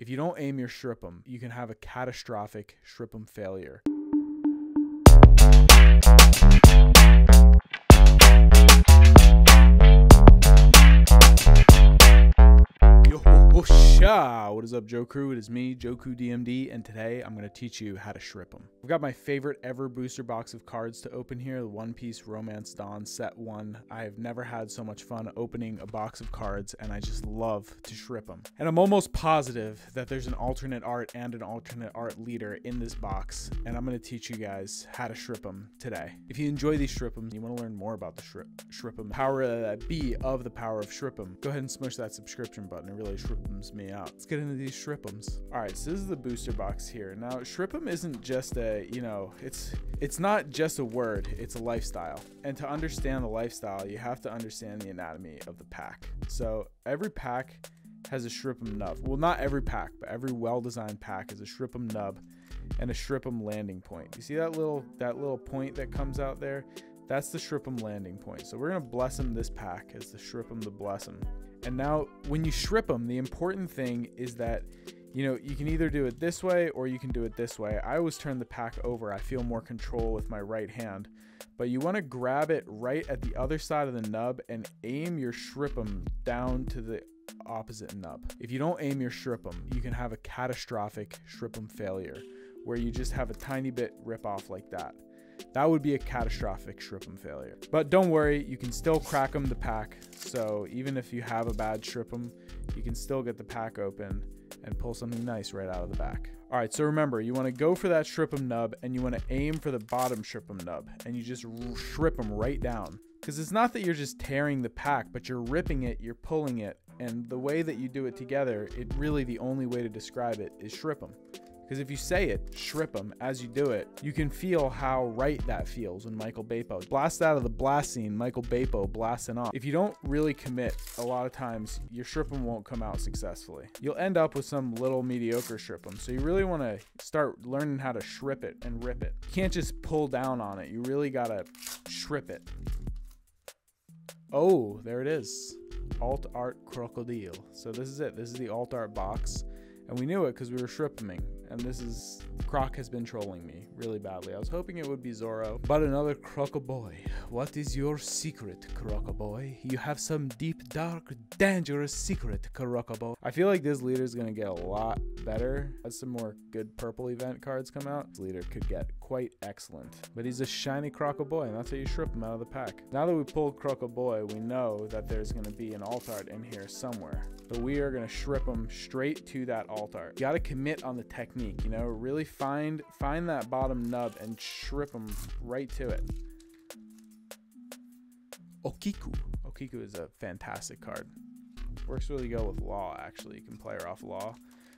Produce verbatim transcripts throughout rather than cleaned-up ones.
If you don't aim your Shrip'm, you can have a catastrophic Shrip'm failure. What is up, Joe Crew? It is me, Joku D M D, and today I'm going to teach you how to Shrip'm. I've got my favorite ever booster box of cards to open here, the One Piece Romance Dawn set one. I have never had so much fun opening a box of cards, and I just love to Shrip'm. And I'm almost positive that there's an alternate art and an alternate art leader in this box, and I'm going to teach you guys how to Shrip'm today. If you enjoy these Shrip'm, you want to learn more about the Shrip Shrip'm power uh, B of the power of Shrip'm, go ahead and smush that subscription button. It really Shrip'ms me out. Let's get into these Shrip'ms. All right, so this is the booster box here. Now, Shrip'm isn't just a, you know, it's it's not just a word, it's a lifestyle. And to understand the lifestyle, you have to understand the anatomy of the pack. So every pack has a Shrip'm nub. Well, not every pack, but every well-designed pack is a Shrip'm nub and a Shrip'm landing point. You see that little that little point that comes out there? That's the Shrip'm landing point. So we're gonna blossom this pack as the Shrip'm the blossom. And now when you Shrip'm, the important thing is that, you know, you can either do it this way or you can do it this way. I always turn the pack over. I feel more control with my right hand, but you wanna grab it right at the other side of the nub and aim your Shrip'm down to the opposite nub. If you don't aim your Shrip'm, you can have a catastrophic Shrip'm failure where you just have a tiny bit rip off like that. That would be a catastrophic Shrip'm failure. But don't worry, you can still crack 'em the pack. So even if you have a bad Shrip'm, you can still get the pack open and pull something nice right out of the back. All right, so remember, you want to go for that Shrip'm nub and you want to aim for the bottom Shrip'm nub and you just Shrip'm right down. Because it's not that you're just tearing the pack, but you're ripping it, you're pulling it. And the way that you do it together, it really the only way to describe it is Shrip'm. Because if you say it, Shrip'm, as you do it, you can feel how right that feels when Michael Bapo blasts out of the blast scene, Michael Bapo blasting off. If you don't really commit, a lot of times your Shrip'm won't come out successfully. You'll end up with some little mediocre Shrip'm. So you really want to start learning how to Shrip it and rip it. You can't just pull down on it. You really got to Shrip it. Oh, there it is. Alt Art Crocodile. So this is it. This is the Alt Art box. And we knew it because we were Shrip'ming. And this is, Croc has been trolling me really badly. I was hoping it would be Zoro, but another Crocoboy. What is your secret, Crocoboy? You have some deep, dark, dangerous secret, Crocoboy. I feel like this leader is gonna get a lot better as some more good purple event cards come out. This leader could get quite excellent, but he's a shiny Crocoboy, and that's how you Shrip him out of the pack. Now that we pulled Crocoboy, we know that there's gonna be an alt art in here somewhere, but we are gonna Shrip him straight to that alt art. You gotta commit on the technique. You know, really find find that bottom nub and Shrip'm right to it. Okiku. Okiku is a fantastic card. Works really well with Law, actually. You can play her off Law,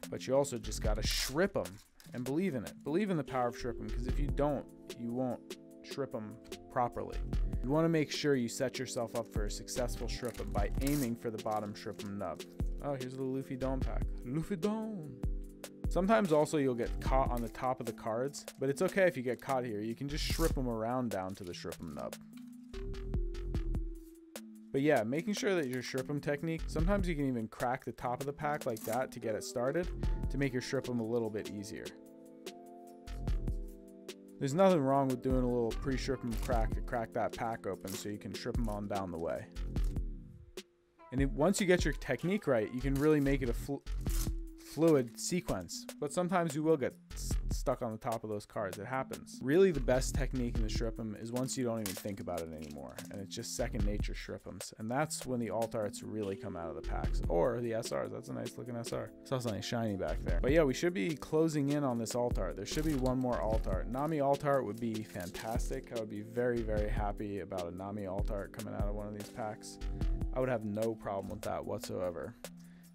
but you also just gotta Shrip'm and believe in it. Believe in the power of Shrip'm, because if you don't, you won't Shrip'm properly. You want to make sure you set yourself up for a successful Shrip'm by aiming for the bottom Shrip'm nub. Oh, here's the Luffy Dome pack. Luffy Dome. Sometimes also you'll get caught on the top of the cards, but it's okay if you get caught here. You can just Shrip'm around down to the Shrip'm nub. But yeah, making sure that your Shrip'm technique, sometimes you can even crack the top of the pack like that to get it started to make your Shrip'm a little bit easier. There's nothing wrong with doing a little pre-Shrip'm crack to crack that pack open so you can Shrip'm on down the way. And it, once you get your technique right, you can really make it a fl- fluid sequence, but sometimes you will get st stuck on the top of those cards. It happens. Really, the best technique in the Shrip'm is once you don't even think about it anymore, and it's just second nature Shrip'ms, and that's when the alt arts really come out of the packs, or the S Rs. That's a nice looking S R. Saw something shiny back there. But yeah, we should be closing in on this alt art. There should be one more alt art. Nami alt art would be fantastic. I would be very, very happy about a Nami alt art coming out of one of these packs. I would have no problem with that whatsoever.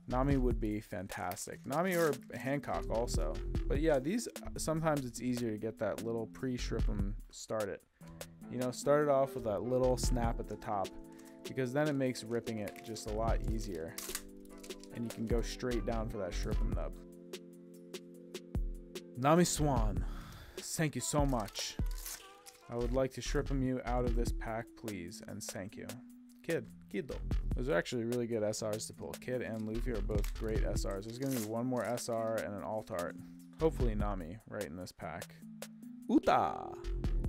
Nami would be fantastic. Nami or Hancock also. But yeah, these, sometimes it's easier to get that little pre-Shrip'm started. You know, start it off with that little snap at the top, because then it makes ripping it just a lot easier. And you can go straight down for that Shrip'm nub. Nami Swan, thank you so much. I would like to Shrip'm you out of this pack, please, and thank you. Kid, Kid though. Those are actually really good S Rs to pull. Kid and Luffy are both great S Rs. There's gonna be one more S R and an alt art. Hopefully Nami right in this pack. Uta!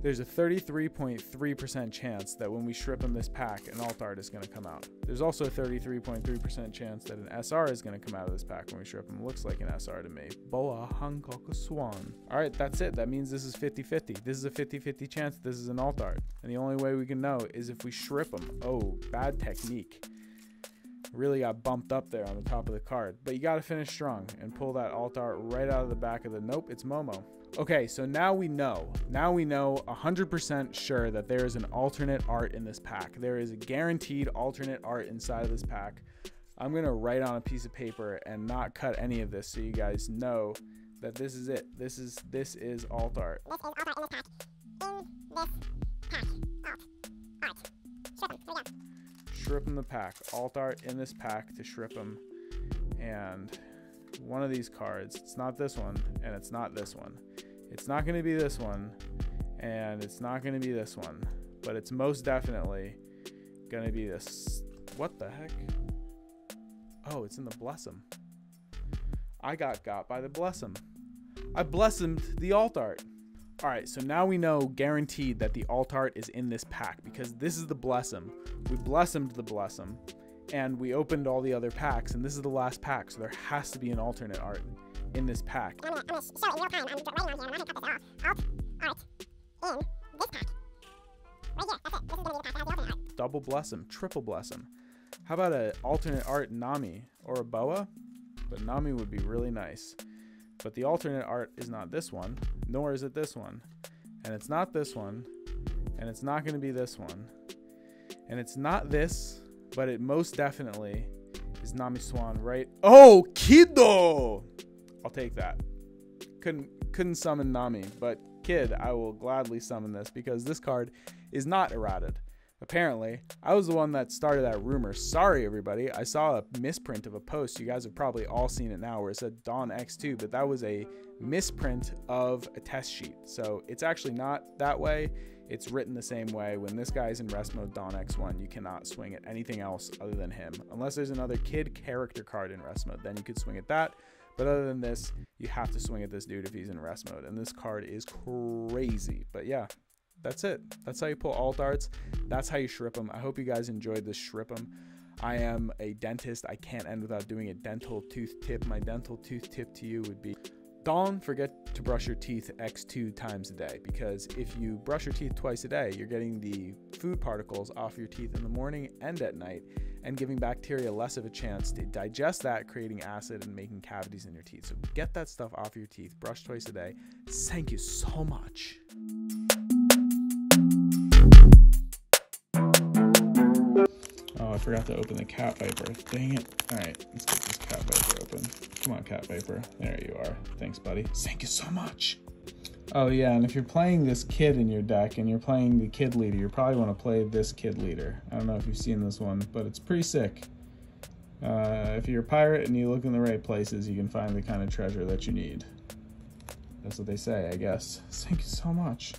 There's a thirty-three point three percent chance that when we Shrip in this pack, an alt art is going to come out. There's also a thirty-three point three percent chance that an S R is going to come out of this pack when we Shrip him. Looks like an S R to me. Bola Hung Swan. All right, that's it. That means this is fifty fifty. This is a fifty fifty chance this is an alt art. And the only way we can know is if we Shrip him. Oh, bad technique. Really got bumped up there on the top of the card. But you got to finish strong and pull that alt art right out of the back of the... Nope, it's Momo. Okay, so now we know. Now we know one hundred percent sure that there is an alternate art in this pack. There is a guaranteed alternate art inside of this pack. I'm going to write on a piece of paper and not cut any of this so you guys know that this is it. This is this is alt art. This is alt art in this pack. In this pack. Alt. Art. Shrip 'em. Here we go. Shrip 'em the pack. Alt art in this pack to Shrip 'em. And one of these cards, it's not this one, and it's not this one. It's not going to be this one, and it's not going to be this one, but it's most definitely going to be this. What the heck? Oh, it's in the Blossom. I got got by the Blossom. I blossomed the alt art. All right, so now we know guaranteed that the alt art is in this pack because this is the Blossom. We blossomed the Blossom, and we opened all the other packs, and this is the last pack, so there has to be an alternate art in this pack. I'm gonna, I'm gonna show it real time. I'm writing on here. I'm not gonna cut this at all. Alt art in this pack. Right here. That's it. This is gonna be the pack that has the alternate art. Double Blossom, Triple Blossom. How about an alternate art Nami or a Boa? But Nami would be really nice. But the alternate art is not this one, nor is it this one. And it's not this one, and it's not gonna be this one. And it's not this, but it most definitely is Nami Swan, right? Oh, Kiddo! I'll take that. Couldn't couldn't summon Nami, but Kid, I will gladly summon this because this card is not errated. Apparently, I was the one that started that rumor. Sorry, everybody. I saw a misprint of a post. You guys have probably all seen it now where it said Don X two, but that was a misprint of a test sheet. So it's actually not that way. It's written the same way. When this guy's in rest mode, Don X one, you cannot swing at anything else other than him. Unless there's another Kid character card in rest mode, then you could swing at that. But other than this, you have to swing at this dude if he's in rest mode. And this card is crazy. But yeah, that's it. That's how you pull alt arts. That's how you Shrip 'em. I hope you guys enjoyed this Shrip 'em. I am a dentist. I can't end without doing a dental tooth tip. My dental tooth tip to you would be... Don't forget to brush your teeth X two times a day, because if you brush your teeth twice a day, you're getting the food particles off your teeth in the morning and at night, and giving bacteria less of a chance to digest that, creating acid and making cavities in your teeth. So get that stuff off your teeth, brush twice a day. Thank you so much. Oh, I forgot to open the cat viper. Dang it. All right, let's get this cat viper open. Come on, cat viper. There you are. Thanks, buddy. Thank you so much. Oh, yeah, and if you're playing this Kid in your deck and you're playing the Kid leader, you probably want to play this Kid leader. I don't know if you've seen this one, but it's pretty sick. Uh, if you're a pirate and you look in the right places, you can find the kind of treasure that you need. That's what they say, I guess. Thank you so much.